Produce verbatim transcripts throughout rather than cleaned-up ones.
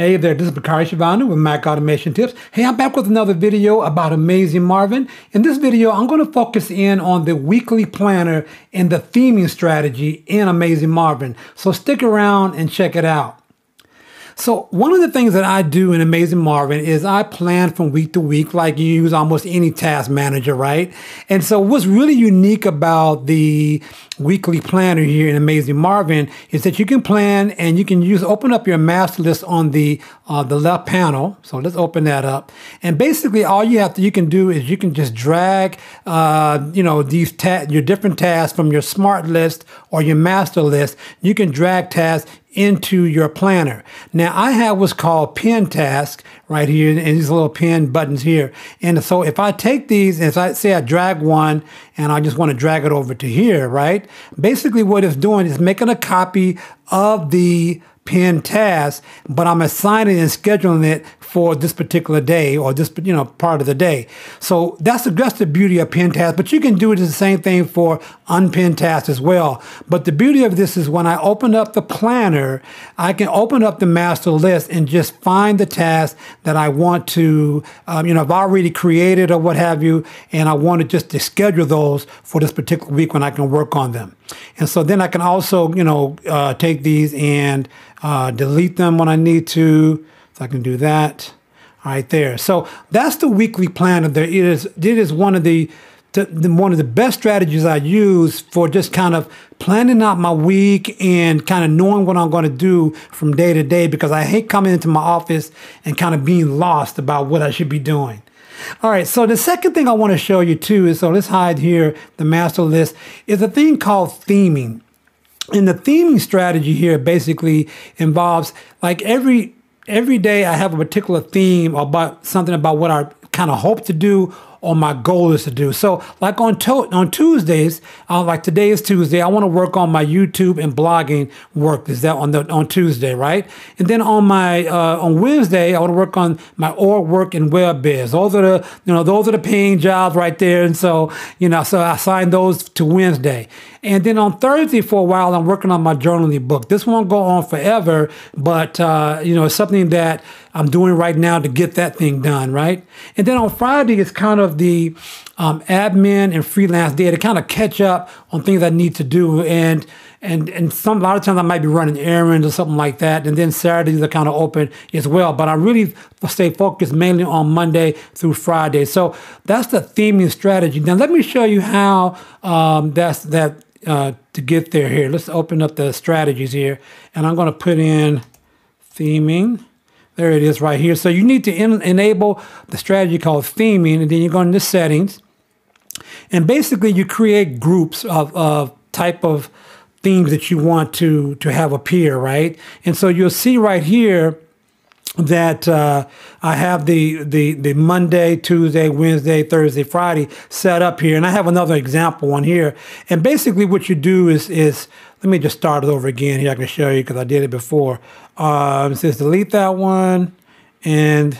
Hey there, this is Bakari Shivani with Mac Automation Tips. Hey, I'm back with another video about Amazing Marvin. In this video, I'm going to focus in on the weekly planner and the theming strategy in Amazing Marvin. So stick around and check it out. So one of the things that I do in Amazing Marvin is I plan from week to week, like you use almost any task manager, right? And so what's really unique about the weekly planner here in Amazing Marvin is that you can plan and you can use open up your master list on the uh, the left panel. So let's open that up. And basically, all you have to you can do is you can just drag uh, you know these ta your different tasks from your smart list or your master list. You can drag tasks into your planner. Now I have what's called pin task right here, and these little pin buttons here. And so if I take these, and if I say I drag one, and I just want to drag it over to here, right? Basically what it's doing is making a copy of the pin task, but I'm assigning and scheduling it for this particular day or this, you know, part of the day. So that's the, that's the beauty of pin tasks, but you can do it the same thing for unpinned tasks as well. But the beauty of this is when I open up the planner, I can open up the master list and just find the task that I want to, um, you know, I've already created or what have you, and I want to just to schedule those for this particular week when I can work on them. And so then I can also, you know, uh, take these and uh, delete them when I need to. So I can do that right there. So that's the weekly planner. There it is. It is one of the, the, the one of the best strategies I use for just kind of planning out my week and kind of knowing what I'm going to do from day to day, because I hate coming into my office and kind of being lost about what I should be doing. All right, so the second thing I want to show you too is, so let's hide here the master list, is a thing called theming. And the theming strategy here basically involves, like every every day I have a particular theme about something about what I kind of hope to do or my goal is to do. So like on on Tuesdays, uh, like today is Tuesday, I want to work on my YouTube and blogging work. Is that on the on Tuesday, right? And then on my uh, on Wednesday, I want to work on my org work and web biz. Those are the you know those are the paying jobs right there. And so you know so I assign those to Wednesday. And then on Thursday for a while, I'm working on my journaling book. This won't go on forever, but uh, you know it's something that I'm doing right now to get that thing done, right? And then on Friday, it's kind of the um, admin and freelance day to kind of catch up on things I need to do, and and and some a lot of times I might be running errands or something like that. And then Saturdays are kind of open as well, but I really stay focused mainly on Monday through Friday. So that's the theming strategy. Now let me show you how um, that's that uh, to get there. Here, let's open up the strategies here, and I'm going to put in theming. There it is right here. So you need to en enable the strategy called theming, and then you go into settings. And basically you create groups of, of type of themes that you want to, to have appear, right? And so you'll see right here that uh, I have the, the, the Monday, Tuesday, Wednesday, Thursday, Friday set up here. And I have another example one here. And basically what you do is, is let me just start it over again here. I can show you because I did it before. Um, it says delete that one and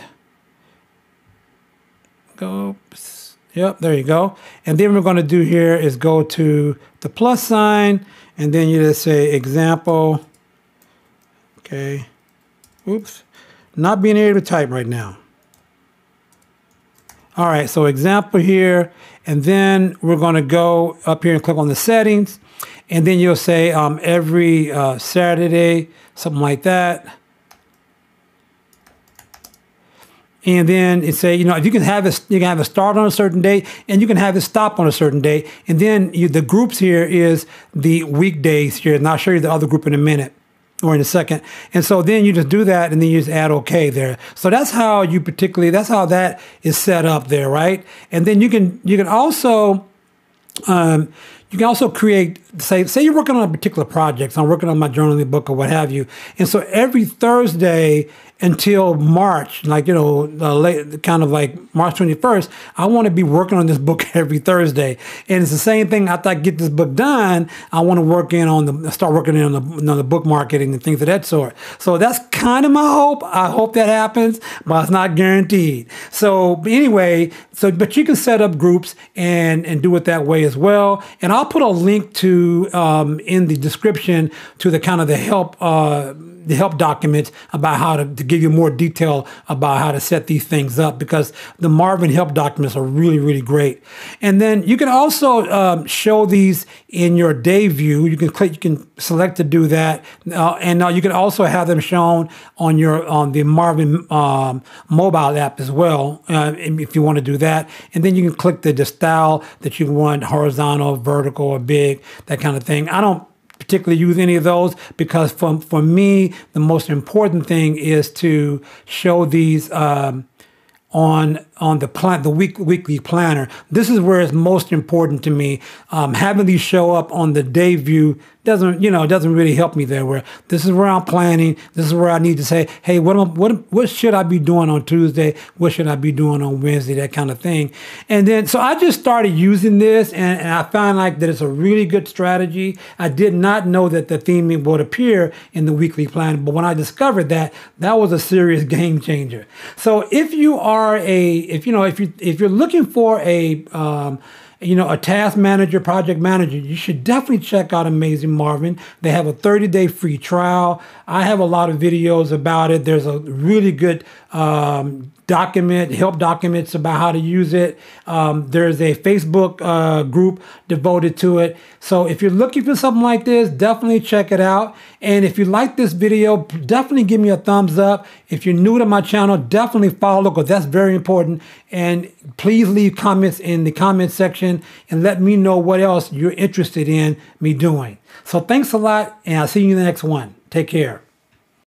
go. Yep, there you go. And then what we're going to do here is go to the plus sign, and then you just say example. Okay. Oops. Not being able to type right now. All right, so example here, and then we're going to go up here and click on the settings, and then you'll say um, every uh, Saturday, something like that. And then it say, you know, if you can have it, you can have a start on a certain day, and you can have it stop on a certain day. And then you, the groups here is the weekdays here, and I'll show you the other group in a minute. Or in a second. And so then you just do that, and then you just add okay there. So that's how you particularly, that's how that is set up there, right? And then you can you can also um, you can also create, say say you're working on a particular project. So I'm working on my journaling book or what have you. And so every Thursday until March, like you know, uh, late, kind of like March twenty-first, I want to be working on this book every Thursday, and it's the same thing. After I get this book done, I want to work in on the start working in on the, on the book marketing and things of that sort. So that's kind of my hope. I hope that happens, but it's not guaranteed. So anyway, so but you can set up groups and and do it that way as well. And I'll put a link to um, in the description to the kind of the help. Uh, the help documents about how to, to give you more detail about how to set these things up, because the Marvin help documents are really, really great. And then you can also um, show these in your day view. You can click, you can select to do that. Uh, and now uh, you can also have them shown on your, on the Marvin um, mobile app as well, uh, if you want to do that. And then you can click the, the style that you want, horizontal, vertical, or big, that kind of thing. I don't particularly use any of those, because for, for me, the most important thing is to show these um, on on the plan, the week, weekly planner. This is where it's most important to me. Um, having these show up on the day view doesn't, you know, doesn't really help me there. Where this is where I'm planning. This is where I need to say, hey, what am, what what should I be doing on Tuesday? What should I be doing on Wednesday? That kind of thing. And then, so I just started using this, and, and I found like that it's a really good strategy. I did not know that the theming would appear in the weekly planner, but when I discovered that, that was a serious game changer. So if you are a if you know if you if you're looking for a um, you know a task manager, project manager, you should definitely check out Amazing Marvin. They have a thirty day free trial. I have a lot of videos about it. There's a really good um, document, help documents about how to use it. Um, there's a Facebook uh, group devoted to it. So if you're looking for something like this, definitely check it out. And if you like this video, definitely give me a thumbs up. If you're new to my channel, definitely follow, because that's very important. And please leave comments in the comment section and let me know what else you're interested in me doing. So thanks a lot, and I'll see you in the next one. Take care.